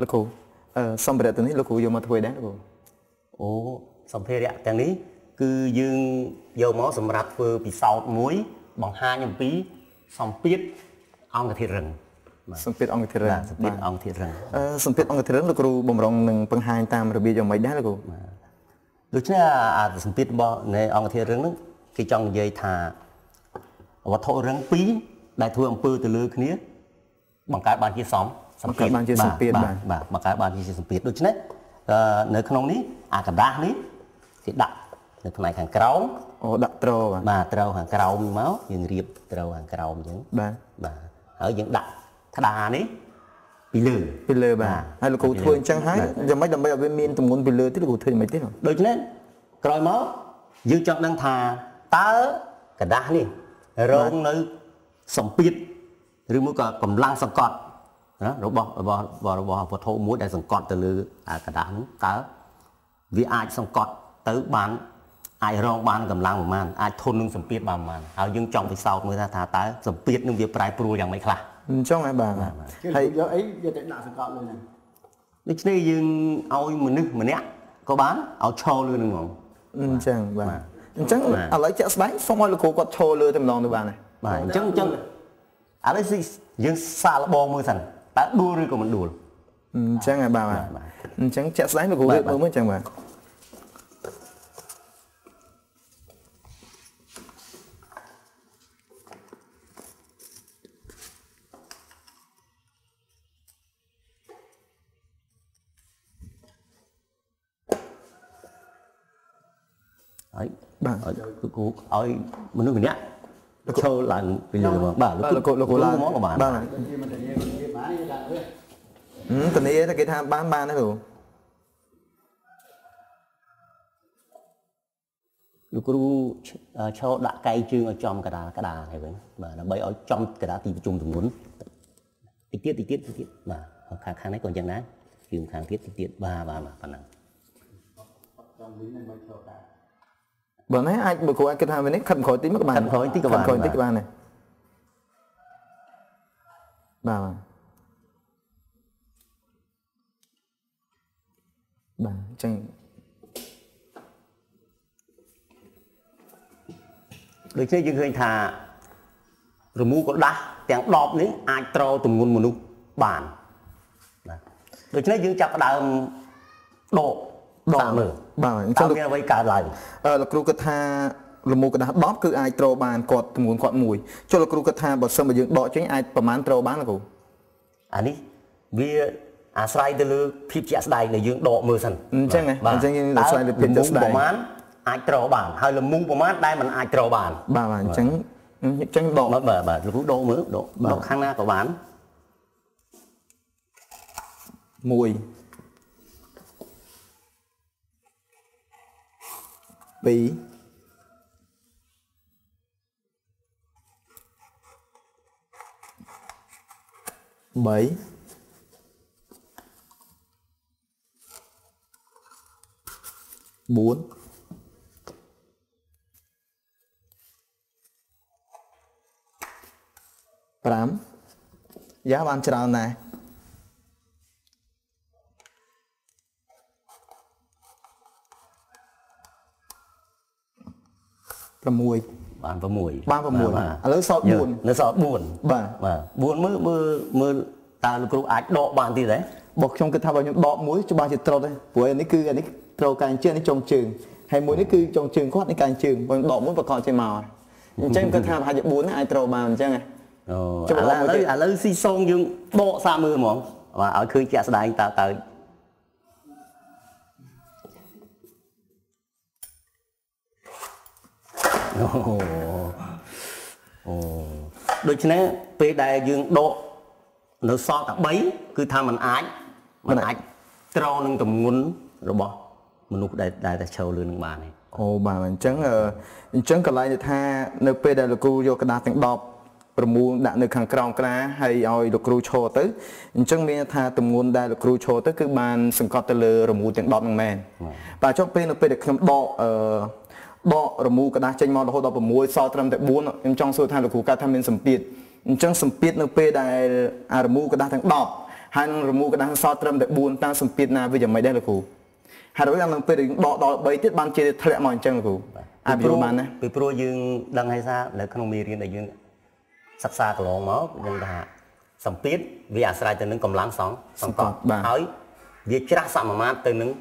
ลูกครูสมเด็จตัวนี้ลูกครูโยมาถวยได้ลูกครูโอ้สมเพรียแต่นี้คือยืงโยมอสมรักเฟอปีสาวมุ้ยบองฮายมปีสมเปียอองกระเทียมสมเปียอองกระเทียมสมเปียอองกระเทียมสมเปียอองกระเทียมลูกครูบ่มรองหนึ่งปังฮายตามระเบียบโยมไม่ได้ลูกครูลูกเชื่อสมเปียบ่ในอองกระเทียมนั้นคือจังเยธาวัดโถเรื่องปีได้ทั่วอำเภอตะลือคืนนี้บังการบานที่สองสมเปียบานที่สมเปียบังการบานที่สมเปียลูกเชื่อในขนมนี้อากระด้างนี้ที่ดักในทำไมหางเกาโอ้ดักเตาบ่าเตาหางเกามีมั้งยังเรียบเตาหางเกาอย่างบ่าบ่าเฮ้ยยังดักธดานี้ปีเลือปีเลือบ่าให้ลูกครูทวนจังไห้จะไม่จำเป็นเป็นมีนตรงนู้นปีเลือที่ลูกครูทวนไม่ติดหรอโดยเฉพาะกลอยมั้งยืดจังนั่งทาตากระด้างนี่ร้องในสมปิดหรือมือกับกำลังสกัดนะเราบอกว่าโทมัวได้สกัดแต่เลือกระด้างตาวิอาสกัดเต๋อบ้านไอ้รองบ้านกำลังประมาณไอ้ทนนึงสมเปียบประมาณเอายังจองไปเศร้าเมื่อท่าตาสมเปียบนึงเบียปลายปลูอย่างไม่คลาช่องไหนบ้างไอ้เยอะไอ้เยอะแต่หนาสกัดเลยนะนี่นี่ยังเอาเหมือนนึกเหมือนเนี้ยก็บ้านเอาโชว์เลยนึงหงจังบ้างจังอะไรจะสบายสมัยลูกครูก็โชว์เลยจำลองด้วยบ้างเลยจังอะไรสิยังซาลบองมือสั่นตาดูรึก็มันดูจังไงบ้างจังจะสบายลูกครูเลยเมื่อจังบ้างกูเอามันนู่นเนี่ยโชว์หลังไปเลยบ้าลูกล้างม้อกับบ้านตอนนี้ถ้าเกิดทำบ้านนะถูกลูกรู้โชว์ดักไก่จึงเอาจอมกระดาษอะไรแบบนี้มาแล้วใบเอาจอมกระดาษตีประจุถุงนุ่นติดมาข้างไหนก่อนยังนะยืมข้างติดบ้ามาปนังบ่นไอ้ไอ้บุคคลไอ้กระทำแบบนี้ขันคอยตีมากบ้านขันคอยตีกับบ้านเนี่ยบ้าจังโดยเฉพาะยังเคยทารูมูก็ได้แต่ดอกนี้ไอ้โตตุ่มงุนมนุษย์บ้านโดยเฉพาะยังจับดาวโดดอกมือบ้าจังเลยไว้การไหลลูกครูกระทาลูกมูกระทาบ๊อบคือไอโตรบานกอดหมุนกอดมวยจนลูกครูกระทาบอดเสมอยืนบ่อเช่นไอประมาณโตรบ้านละกูอันนี้วิอาศัยเดือดพิจารณาในยืนดอกมือสันใช่ไหมใช่ยืนอาศัยเดือดพิจารณาประมาณไอโตรบานให้ลูกมูประมาณได้มันไอโตรบานบ้าจังดอกบ้าลูกครูดอกมือดอกข้างหน้าประมาณมวยปีใบบุญพรำยาวันเช้าไหนประมวยบ้านประมวยแล้วสอบบุญบ้านบุญมือตาลูกครูอาจดอกบานที่ไหนบอกชมกระทำแบบนี้ดอกมุ้ยจะบานจะโตเลยป่วยอันนี้โตการเชื่อนี่จงจึงให้มุ้ยนี่คือจงจึงข้อในการจึงบนดอกมุ้ยประกอบใจมาเช่นกระทำหายบุญไอโตบานใช่ไงจะบอกแล้วซีซงยังโบซามือหมองว่าเอาคือจะแสดงตาโดยเฉพาะไปได้ยืนโดเราซอตับใบคือทำมันอายเตาหนึ่งตุ่มงุนเราบอกมนุษย์ได้แต่เชลเรื่องบานนี่โอ้บานมันจังก็ไล่ท่าเนื้อไปได้ลูกครูโยกระดาษแต่งดอกประมูลได้เนื้อขังกรองกล้าให้เอาลูกครูโชว์ตึ๊งจังมีท่าตุ่มงุนได้ลูกครูโชว์ตึ๊งคือบานสังกัดเตลอประมูลแต่งดอกนั่งแมนป่าช่องไปเนื้อไปได้คำดอกบ่ระมูกระดาษเจนมอดหัวดอกประมวยซอตรำแต่บุญยังจ้องสู้ทางหลักขู่การทำเป็นสัมปิดยังสัมปิดนึกไปได้อาระมูกระดาษทั้งดอก hai nông rừng mù cái đang so trầm để buồn ta sùng pin na bây giờ mấy đây là cụ hai đối đang phải đứng đọ đọ bấy tiết ban chế thẹn mòn chân là cụ ai pro man đấy bị pro dương đang hay xa là không mì riêng đại dương sắp xa cái lòng máu dân ta sùng pin vì à sai từ những cầm láng sóng sòng cọt hỏi vì chả sạm mà mát từ những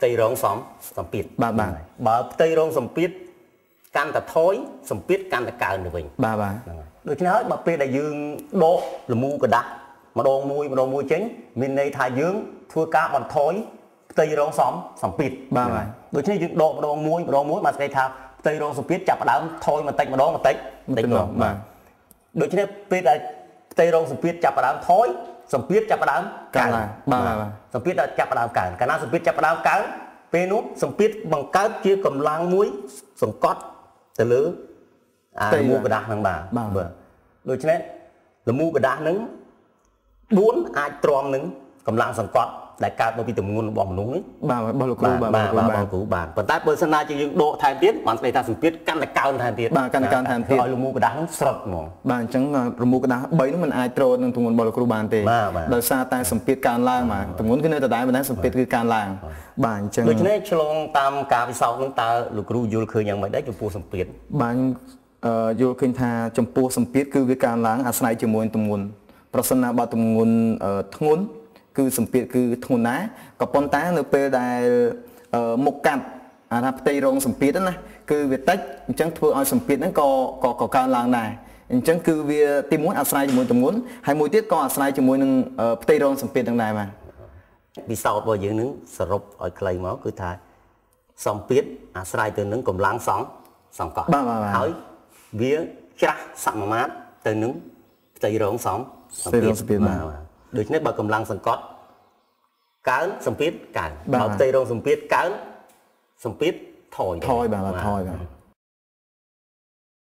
tây rong sóng sùng pin bà tây rong sùng pin càng ta thối sùng pin càng ta cào được mình bà được chứ nói bà pin đại dương đọ là mù cái đá mà đòn mui chính mình này thái dương thua cá bẩn thối tây rong sóng sòng pít ba ngày đối với những độ mà đòn mui mà cây thảo tây rong sòng pít chặt đá thôi mà tách tách rồi mà đối với pít là tây rong sòng pít chặt đá thối sòng pít chặt đá cắn ba ngày sòng pít là chặt đá cắn cái nào sòng pít chặt đá cắn pê nút sòng pít bằng cá chia cầm lang muối sòng cót từ lứa mua cái đá hàng bà đối với là mua cái đá nứng bốn ai tròn nứng cầm lạng sòng cọt đại ca đôi khi từ nguồn bỏng núng ấy bà cụ bà còn tại bờ sân na chỉ những độ thay tiết bạn phải ta sùng tiết căn là cao thay tiết bà căn thay tiết rồi lùm u cái đá nó sập mà bà chẳng là lùm u cái đá bấy nó mình ai tròn nên từ nguồn bỏng cụ bà tề đời xa tai sùng tiết căn lang mà từ nguồn cái nơi ta đại mình đang sùng tiết cái căn lang bà chẳng lúc này chôn tam cà vì sau chúng ta lùm cụ vô khơi nhàng mày đấy chụp phù sùng tiết bà vô khơi tha chụp phù sùng tiết cứ cái căn lang asai chụp môi từ nguồnประสนาบาตุงุนทงุนคือสัมผัสคือทงุนนะกับปนต้าเนื้อเปรได้หมกกันนะเตยรองสัมผัสนั่นนะคือเวทักจังทัวร์สัมผัสนั้นก่อการลางได้จังคือเวทีม้วนอัศนัยจมูกตะม้วนให้มวยที่ก่ออัศนัยจมูกนึงเตยรองสัมผัสต่างได้มาวิสาวบางอย่างนึงสรุปไอ้ใครมั้งคือท้ายสัมผัสอัศนัยตัวนึงกลมล้างสองก่อนเฮ้ยเวียจ้าสัมมาตัวนึงเตยรองสองสัมผัสมาโดยเฉพาะบางกำลังสังกัดการสัมผัสการบางใจรองสัมผัสการสัมผัสถอยแบบถอย